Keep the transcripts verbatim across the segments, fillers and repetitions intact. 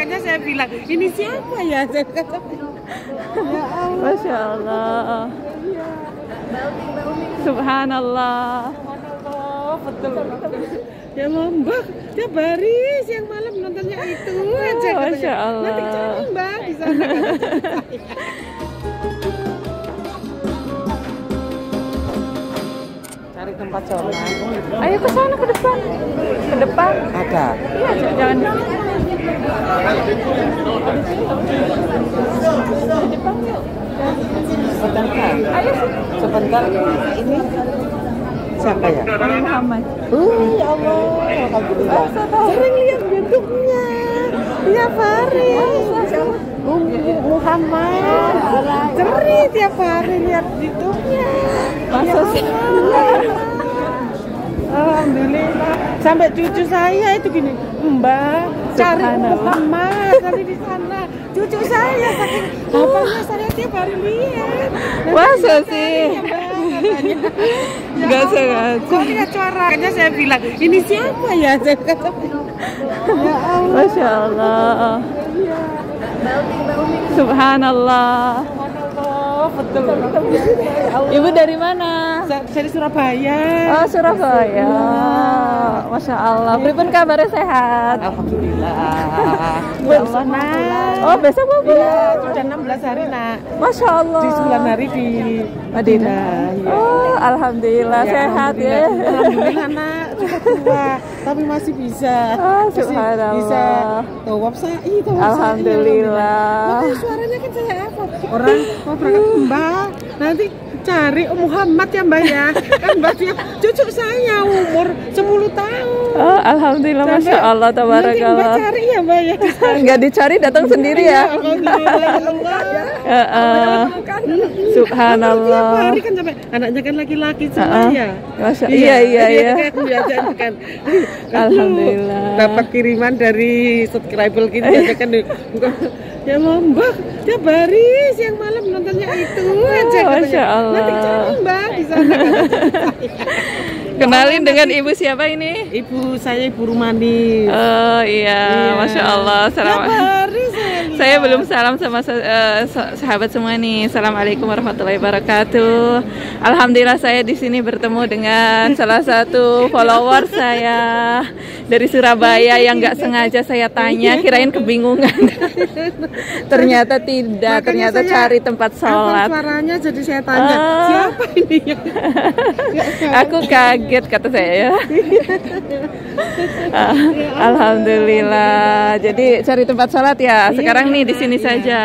makanya saya bilang, ini siapa ya? Saya kata, ya Allah. Masya Allah. Subhanallah. Subhanallah, betul. Ya Mbak, dia baris yang malam nontonnya itu aja. Oh, Masya Allah. Nanti cari Mbak di sana. Cari tempat sholat. Ayo ke sana, ke depan. Ke depan. Ada. Iya, jangan di sini. Ke depan yuk. Sebentar, Kak. Ayo sih. Sebentar. Ini siapa ya? Muhammad. Uh, ya Allah. Alhamdulillah. Sering lihat YouTube-nya. Tiap hari. Muhammad. Ceri tiap hari lihat YouTube-nya. Masuk sih. Alhamdulillah. Sampai cucu saya itu gini, Mbak, cari Muhammad nanti di sana. Cucu saya saking bapaknya saya tiap hari lihat. Masuk sih. Enggak sengaja. Kok lihat suaranya saya bilang, ini siapa ya? Saya kata, ya Allah. Masya Allah. Subhanallah. Subhanallah, betul. Ibu dari mana? Saya di Surabaya. Oh, Surabaya. Masya Allah. Pripun kabarnya, sehat? Alhamdulillah. Ya Allah, Nak. Oh, besok mau pulang? Sudah enam belas hari, Nak. Masya Allah. Di sembilan hari di Madinah. Oh, Alhamdulillah, sehat ya. Alhamdulillah, Nak. Tua, tapi masih bisa, oh, subhanallah, bisa tawaf sa'i, tawaf alhamdulillah. Makanya suaranya kan saya apa? Orang mau berangkat Mbak, nanti cari Muhammad ya Mbak ya. Kan Mbak dia cucu saya umur sepuluh tahun. Oh, alhamdulillah. Sampai, Masya Allah, tabarakallah. Nanti Mbak cari ya Mbak ya. Enggak dicari, datang sendiri ya. Alhamdulillah. Subhanallah. Tiap hari kan sampai anaknya kan laki-laki semua ya. Masya Allah. Iya iya iya. Kan. Alhamdulillah. Dapat kiriman dari subscriber kita aja kan. Ya Mbak, dia baris yang malam nontonnya itu aja. Masya Allah. Nanti cari Mbak di sana. Kenalin dengan ibu siapa ini? Ibu saya ibu Rumani. Oh iya, iya. Masya Allah. Salam. Saya belum salam sama uh, sahabat semua nih. Assalamualaikum warahmatullahi wabarakatuh. Alhamdulillah saya di sini bertemu dengan salah satu follower saya dari Surabaya yang nggak sengaja saya tanya, kirain kebingungan. Ternyata tidak. Makanya ternyata cari tempat sholat. Suaranya jadi saya tanya, oh, siapa ini? Aku kaget kata saya. uh, Alhamdulillah. Jadi cari tempat sholat ya. Sekarang nih di sini saja,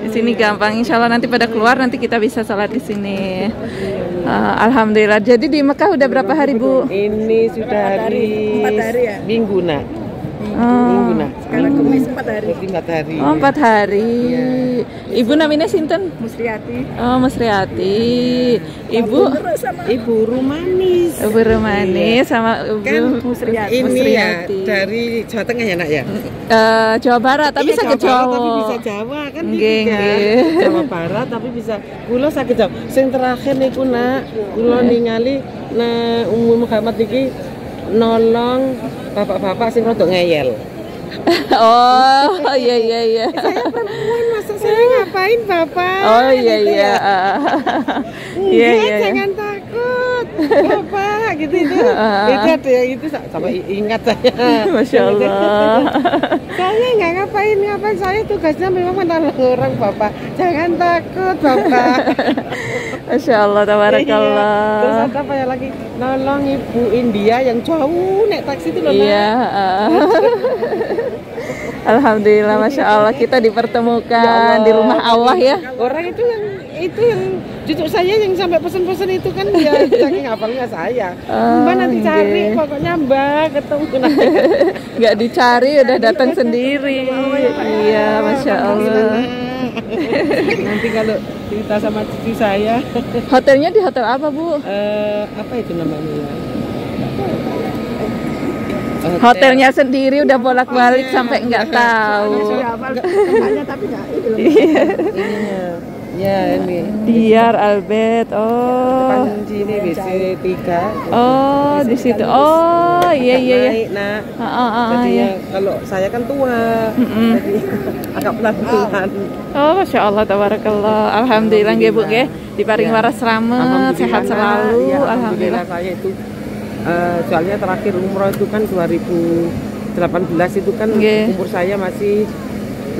di sini gampang. Insya Allah nanti pada keluar nanti kita bisa sholat di sini. Uh, Alhamdulillah. Jadi di Mekah udah berapa hari Bu? Ini sudah hari empat hari ya? Minggu nak. Oh. Minggu nak. Sekarang kemis empat hari. Empat hari. Oh, empat hari. Ya. Ibu namanya sinten? Musriyati. Oh, Musriyati. Ibu. Ibu Rumani. Ibu Rumani sama Ibu kan, Musriyati. Ini Musriyati ya dari Jawa Tengah ya nak ya? Uh, Jawa Barat tapi iya, sakit Jawa, Jawa. Tapi bisa Jawa kan? Geng, geng. Jawa Barat tapi bisa. Kulo sakit Jawa. Sing terakhir niku nak, kulo ningali na umum Muhammad iki nolong bapak-bapak sing rodok ngeyel. Oh iya iya iya. Saya perempuan masa saya ngapain bapak? Oh iya gitu iya. Iya ya, ya, jangan ya takut bapak gitu itu. Ingat ya itu sama ingat saya. Masya Allah. Saya nggak ngapain ngapain saya tugasnya memang menolong orang bapak. Jangan takut bapak. Masya Allah, tabarakallah. Iya. Terus ada apa ya lagi? Nolong ibu India yang jauh naik taksi itu loh. Iya. Alhamdulillah, Masya Allah kita dipertemukan ya Allah, di rumah Allah ya. Orang itu yang itu yang cucu saya yang sampai pesen-pesen itu kan dia saking hafalnya saya. Oh, Mbak nanti cari okay, pokoknya Mbak ketemu nanti. Nggak dicari udah datang sendiri. Iya, Masya Allah. Nanti kalau cerita sama cucu saya. Hotelnya di hotel apa Bu? Uh, apa itu namanya? Hotel. Hotelnya sendiri udah bolak-balik sampai nggak tahu. Tempatnya tapi nggak itu. Ya, ini. Diar Albert. Oh. Depan sini W C tiga. Oh, di situ. Oh, iya iya iya. Nah. Heeh, heeh. Kalau saya kan tua. Mm-mm. Jadi agak pelan-pelan. Oh, Masya Allah, tabarakallah. Alhamdulillah nggih, Bu nggih. Diparing waras rame, sehat selalu. Ya, alhamdulillah. Alhamdulillah saya itu uh, soalnya terakhir umroh itu kan dua ribu delapan belas itu kan yeah. Umur saya masih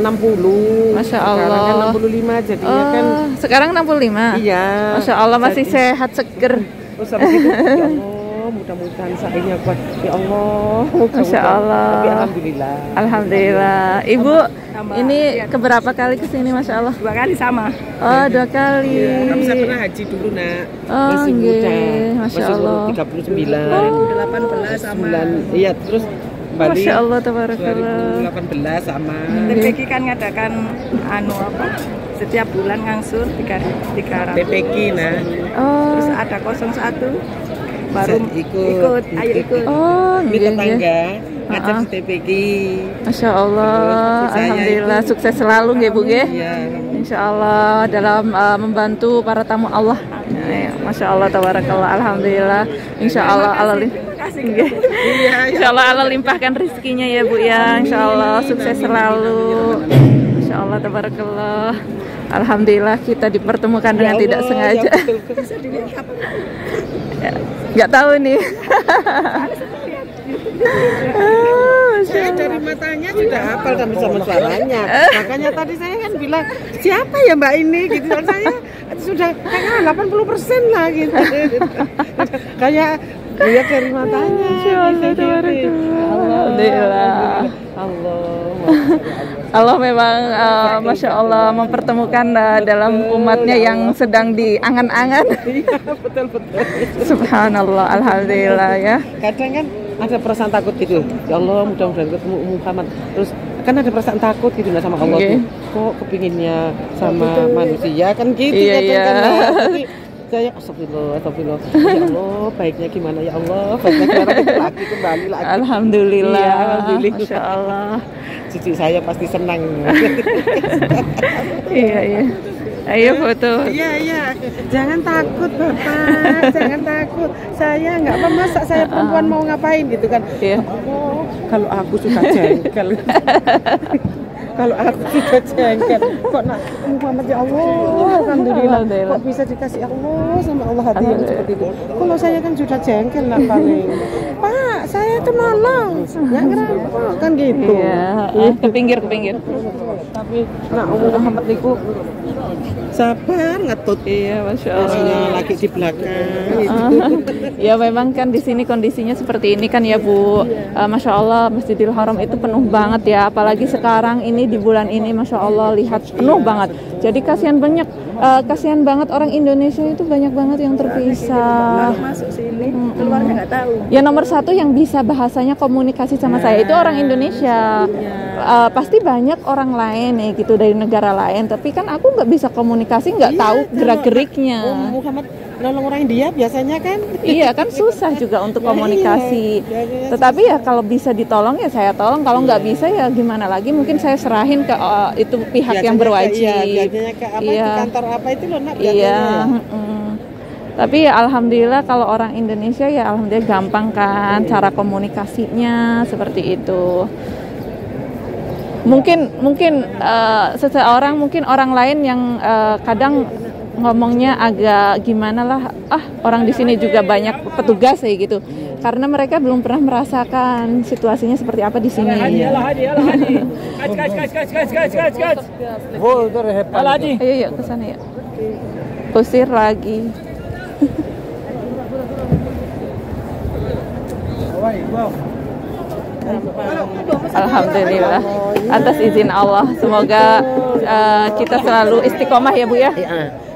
enam puluh. Masya Allah. Sekarang kan enam puluh lima jadinya oh, kan. Sekarang enam puluh lima? Iya. Masya Allah masih jadi, sehat seger. Terus habis itu ya Allah, mudah-mudahan sayangnya kuat. Ya Allah. Masya Allah. Tapi alhamdulillah. Alhamdulillah. Ibu sama, ini ya. Keberapa kali kesini Masya Allah? Dua kali sama. Oh dua kali. Ya, kamu saya pernah haji dulu nak. Oh, masih okay. Muda. Masya Allah. tiga puluh sembilan. delapan belas sama. Iya terus. Bali, Masya Allah, tabarakallah. dua ribu delapan belas sama. T P K kan ngadakan anu apa? Setiap bulan ngangsur tiga ratus. T P K nah. Oh. Terus ada nol satu baru ikut. Ikut, ayo ikut. Oh, iya tetangga ngajak uh -uh. T P K. Masya Allah, terus, alhamdulillah itu, sukses selalu nggih, Bu nggih. Iya. Insya Allah dalam uh, membantu para tamu Allah. Nah, ya. Masya Allah, tabarakallah. Alhamdulillah. Insya Allah Allah Insya Allah Allah limpahkan rezekinya ya Bu ya. Insya Allah sukses selalu. Insya Allah tabarakallah. Alhamdulillah kita dipertemukan dengan tidak sengaja. Nggak tahu nih. Saya dari matanya sudah hafal kan sama suaranya. Makanya tadi saya kan bilang siapa ya Mbak ini gitu. Saya sudah kayak delapan puluh persen lah gitu. Kayak lihat dari matanya. Masya Allah, alhamdulillah. Allah memang uh, Masya Allah mempertemukan uh, dalam umatnya yang sedang diangan-angan. Iya betul betul. Subhanallah, alhamdulillah ya. Kadang kan ada perasaan takut gitu. Ya Allah, mudah-mudahan ketemu Muhammad. Terus kan ada perasaan takut gitu sama Allah okay. Tuh. Kok kepinginnya sama betul. Manusia kan gitu iya, kan, iya. Kan, kan. Ya astagfirullah, astagfirullah. Ya Allah, baiknya gimana ya Allah? Baiknya lagi kembali lagi. Alhamdulillah. Ya, alhamdulillah. Masya Allah. Cucu saya pasti senang. Iya, iya. Ayo foto. Iya, iya. Jangan takut, Bapak. Jangan takut. Saya nggak apa masak saya perempuan mau ngapain gitu kan. Iya. Oh, kalau aku suka jengkel. Kalau aku juga jengkel, kok nak Muhammad ya Allah, alhamdulillah, kok bisa dikasih Allah sama Allah hati yang seperti itu. Kalau saya kan sudah jengkel lah paling, Pak, saya itu nolong, nggak ngerempok kan gitu. Iya, ke pinggir ke pinggir. Tapi nak Muhammad niku sabar ngetut. Iya, Masya Allah. Lagi di belakang. Ya memang kan di sini kondisinya seperti ini kan ya Bu. Masya Allah Masjidil Haram itu penuh banget ya. Apalagi sekarang ini di bulan ini Masya Allah lihat penuh banget. Jadi kasihan banyak, uh, kasihan banget orang Indonesia itu banyak banget yang terpisah. Masuk sini, keluarnya nggak tahu. Ya nomor satu yang bisa bahasanya komunikasi sama saya itu orang Indonesia. Uh, pasti banyak orang lain ya gitu dari negara lain. Tapi kan aku nggak bisa komunikasi, nggak iya, tahu gerak-geriknya. Oh, Muhammad nolong orang India biasanya kan. Iya kan susah juga untuk komunikasi. Ya, iya. Tetapi ya kalau bisa ditolong ya saya tolong. Kalau nggak iya. Bisa ya gimana lagi? Mungkin saya serahin ke uh, itu pihak biasanya yang berwajib. Iya. Biasanya ke apa iya. Di kantor apa itu loh nak. Iya. Mm-mm. Tapi ya alhamdulillah kalau orang Indonesia ya alhamdulillah gampang kan iya. Cara komunikasinya seperti itu. Mungkin mungkin uh, seseorang mungkin orang lain yang uh, kadang ngomongnya agak gimana lah ah orang di sini juga banyak petugas ya gitu karena mereka belum pernah merasakan situasinya seperti apa di sini. Ayo yuk ke sana ya. Kusir lagi. Alhamdulillah atas izin Allah semoga uh, kita selalu istiqomah ya Bu ya.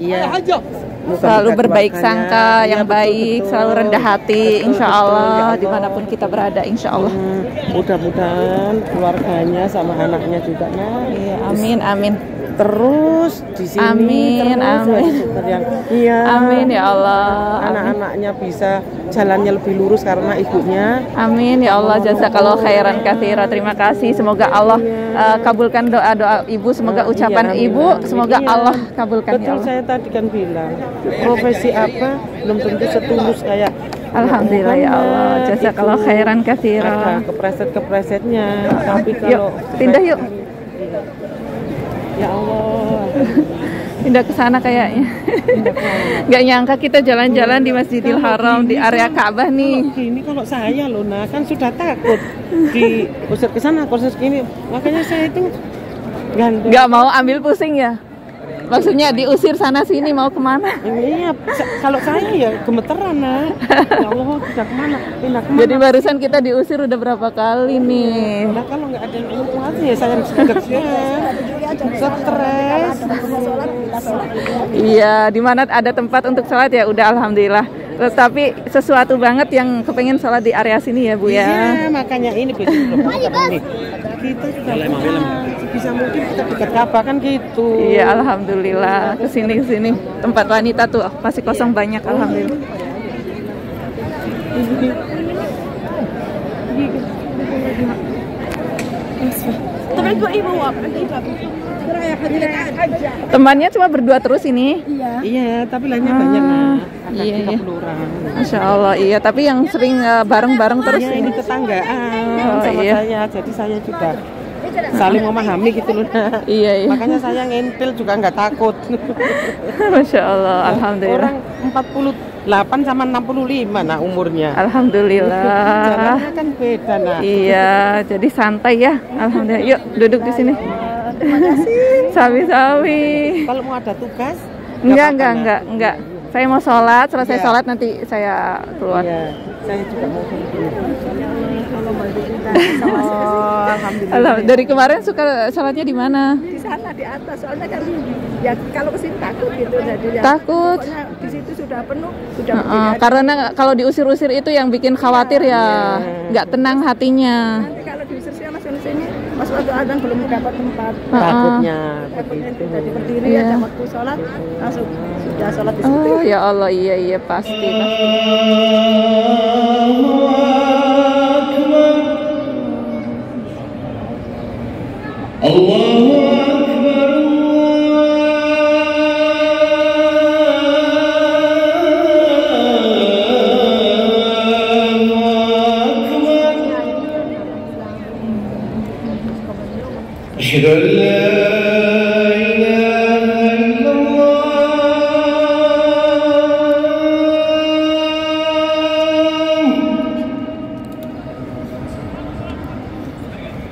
Iya. Selalu berbaik sangka yang baik, selalu rendah hati insya Allah dimanapun kita berada insya Allah. Mudah-mudahan keluarganya sama anaknya juga nah. Iya, amin amin. Terus di sini amin terus amin. Yang, iya, amin ya Allah. Anak-anaknya bisa jalannya lebih lurus karena ibunya. Amin ya Allah, jazakallahu khairan katsira. Terima kasih, semoga Allah uh, kabulkan doa-doa ibu, semoga ucapan iya, ibu iya. semoga iya. Allah kabulkan. Betul ya Allah. Saya tadi kan bilang profesi apa belum tentu setulus kayak Alhamdulillah ya Allah, jazakallahu khairan katsira. Kepreset-kepresetnya tapi kalau yuk, pindah yuk. Ya Allah. Pindah ke sana kayaknya. Nggak nyangka kita jalan-jalan di Masjidil Haram, di area Ka'bah nih. Ini kalau saya loh, nah kan sudah takut di kursus ke sana, kursus ini. Makanya saya itu gantung. Nggak mau ambil pusing ya. Maksudnya diusir sana sini mau kemana? Iya, kalau saya ya gemeteran nah. Ya Allah, kita kemana? Pindah kemana? Jadi barusan kita diusir udah berapa kali nih? Nah kalau nggak ada yang informasi ya saya harus kerja. Stres. Iya, di mana ada tempat untuk sholat ya udah alhamdulillah. Terus tapi sesuatu banget yang kepengen sholat di area sini ya Bu ya. Iya, makanya ini Bu. Kita juga bisa mungkin kita dekat Ka'bah kan gitu. Iya, alhamdulillah. Kesini kesini tempat wanita tuh masih kosong banyak alhamdulillah. Temannya cuma berdua terus ini. Iya. Iya, tapi lainnya ah, banyak. Ada iya, tiga puluh iya. orang. Masya Allah, iya. Tapi yang sering bareng-bareng uh, terus iya, ini tetanggaan oh, sama iya. saya. Jadi saya juga saling memahami gitu loh. Iya, iya. Makanya saya ngintil juga nggak takut. Masya Allah, alhamdulillah. Orang empat puluh delapan sama enam puluh lima nah umurnya. Alhamdulillah. Jalannya kan beda nah. Iya, jadi santai ya. Alhamdulillah. Yuk duduk di sini. Terima kasih. Sawi-sawi. Kalau mau ada tugas? Enggak, enggak, enggak, enggak. Saya mau sholat, selesai ya. sholat nanti saya keluar. Ya. Saya juga mau oh, alhamdulillah. Dari kemarin suka sholatnya di mana? Di sana di atas. Soalnya kan ya kalau kesini takut gitu jadi ya. Takut. Di situ sudah penuh, sudah uh -uh, karena kalau diusir-usir itu yang bikin khawatir ya, nggak ya. tenang hatinya. Nanti kalau diusir sih langsung sini, pas waktu azan belum dapat tempat. Uh -uh. Takutnya. Takutnya jadi berdiri yeah. ada waktu sholat langsung sudah sholat di situ. Oh ya Allah, iya iya pasti pasti. Allahu Akbar, Allahu Akbar. Asyhadu an la ilaha illallah.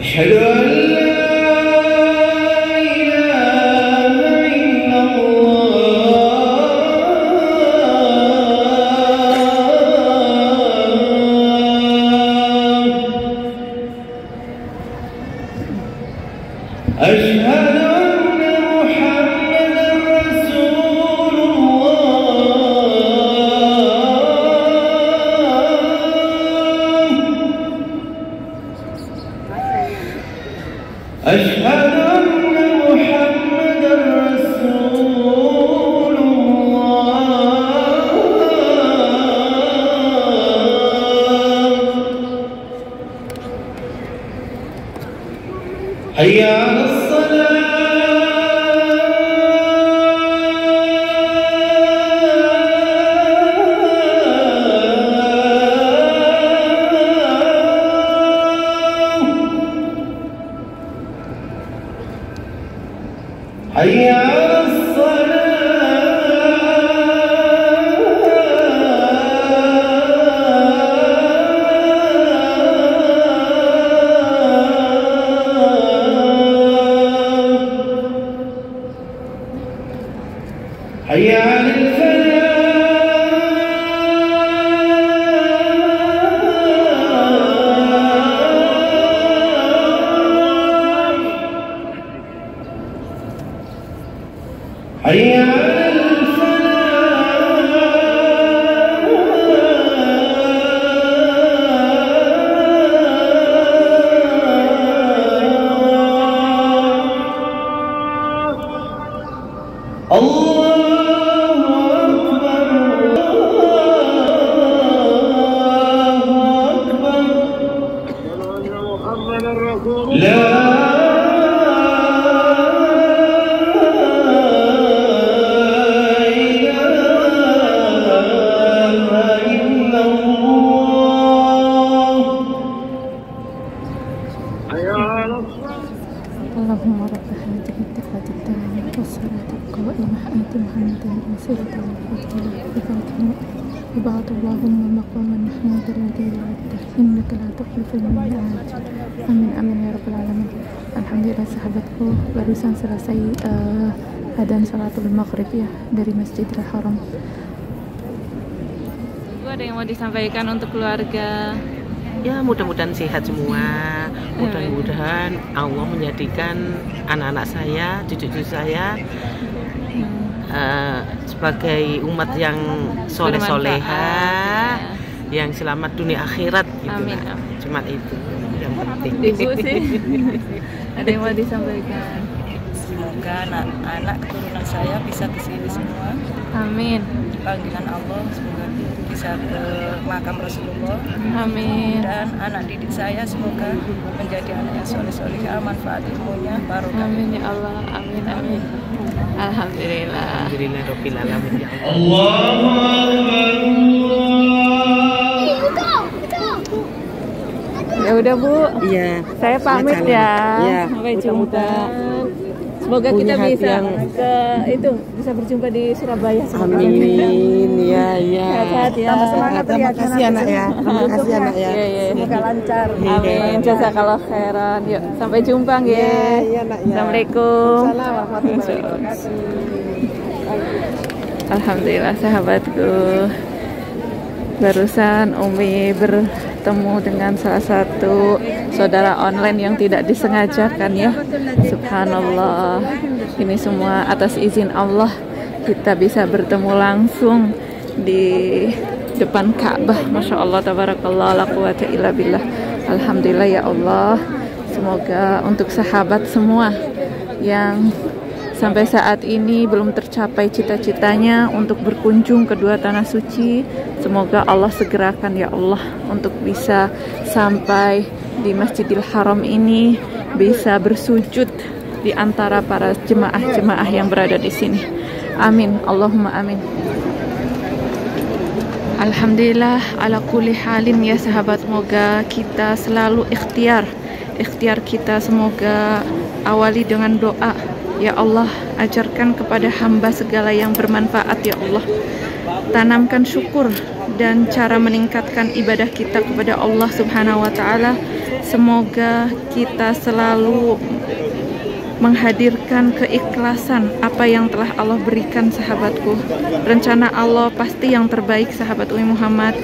Asyhadu an la Allah. اللهم رب هذه الدعوة الداعية والصلاة القائمة آت محمدا وسيلة وفضلا وفاتنا وبعد اللهم مقاما محمود الذي وعدته إنك لا تخلف الميعاد. Amin amin ya rabbal alamin. Alhamdulillah sahabatku, barusan selesai uh, adzan salatul maghrib ya dari Masjidil Haram. Ada yang mau disampaikan untuk keluarga? Ya, mudah-mudahan sehat semua. Mudah-mudahan Allah menjadikan anak-anak saya, cucu-cucu saya uh, sebagai umat yang soleh-soleha, yang selamat dunia akhirat gitu. Amin. Nah, cuma itu yang penting. Ibu sih. Ada yang mau disampaikan? Semoga anak-anak keturunan saya bisa kesini semua. Amin. Panggilan Allah, semoga bisa ke makam Rasulullah. Amin. Dan anak didik saya semoga menjadi anak yang soleh-solehah, manfaat ilmunya, barokah. Amin ya Allah. Amin amin. Alhamdulillah. Alhamdulillah rabbil alamin. Allahu akbar. Ya udah Bu. Iya. Saya pamit ya. ya. Sampai jumpa. Semoga kita bisa yang... ke itu bisa berjumpa di Surabaya. Amin. Iya, iya. Sehat ya. Tambah semangat ya. Terima kasih anak ya. Terima kasih anak ya. Semoga lancar. Amin. Jazakallah khairan. Yuk, sampai jumpa nggih. Iya, iya nak ya. Assalamualaikum. Alhamdulillah sahabatku. Barusan Umi bertemu dengan salah satu saudara online yang tidak disengajakan ya. Subhanallah. Ini semua atas izin Allah. Kita bisa bertemu langsung di depan Ka'bah. Masya Allah, tabarakallah, la quwata illa billah. Alhamdulillah ya Allah. Semoga untuk sahabat semua yang sampai saat ini belum tercapai cita-citanya untuk berkunjung ke dua tanah suci, semoga Allah segerakan ya Allah untuk bisa sampai di Masjidil Haram ini, bisa bersujud di antara para jemaah-jemaah yang berada di sini. Amin, Allahumma amin. Alhamdulillah ala kulli halin ya sahabat, moga kita selalu ikhtiar. Ikhtiar kita semoga awali dengan doa. Ya Allah, ajarkan kepada hamba segala yang bermanfaat ya Allah. Tanamkan syukur dan cara meningkatkan ibadah kita kepada Allah subhanahu wa ta'ala. Semoga kita selalu menghadirkan keikhlasan apa yang telah Allah berikan sahabatku. Rencana Allah pasti yang terbaik sahabat Umi Muhammad.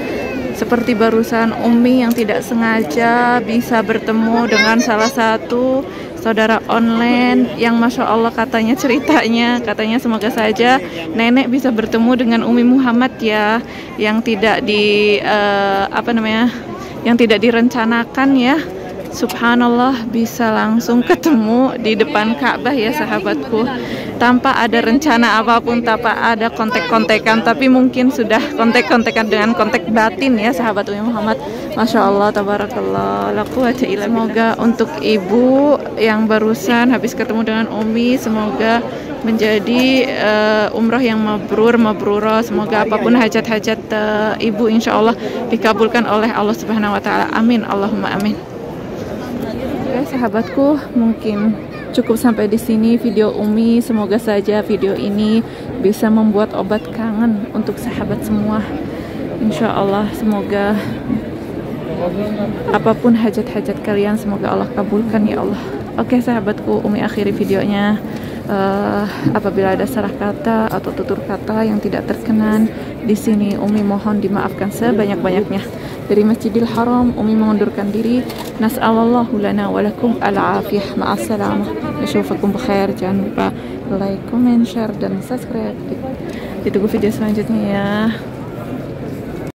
Seperti barusan Umi yang tidak sengaja bisa bertemu dengan salah satu saudara online yang Masya Allah katanya ceritanya, katanya semoga saja nenek bisa bertemu dengan Umi Muhammad ya, yang tidak di uh, apa namanya, yang tidak direncanakan ya. Subhanallah, bisa langsung ketemu di depan Ka'bah ya sahabatku, tanpa ada rencana apapun, tanpa ada kontek-kontekan, tapi mungkin sudah kontek-kontekan dengan kontek batin ya sahabat Umi Muhammad. Masya Allah, tabarakallah, la quwata illa billah. Semoga untuk ibu yang barusan habis ketemu dengan Umi, semoga menjadi uh, umroh yang mabrur, mabrurah. Semoga apapun hajat-hajat uh, ibu insya Allah dikabulkan oleh Allah subhanahu wa ta'ala. Amin, Allahumma amin. Sahabatku, mungkin cukup sampai di sini video Umi. Semoga saja video ini bisa membuat obat kangen untuk sahabat semua. Insya Allah, semoga apapun hajat-hajat kalian, semoga Allah kabulkan ya Allah. Oke sahabatku, Umi akhiri videonya. Uh, apabila ada salah kata atau tutur kata yang tidak terkenan di sini, Umi mohon dimaafkan sebanyak-banyaknya. Dari Masjidil Haram, Umi mengundurkan diri. Nas'alallahu lana walakum al-afiyah. Ma'assalamah. Nashaufakum bukhair. Jangan lupa like, comment, share, dan subscribe. Ditunggu video selanjutnya ya.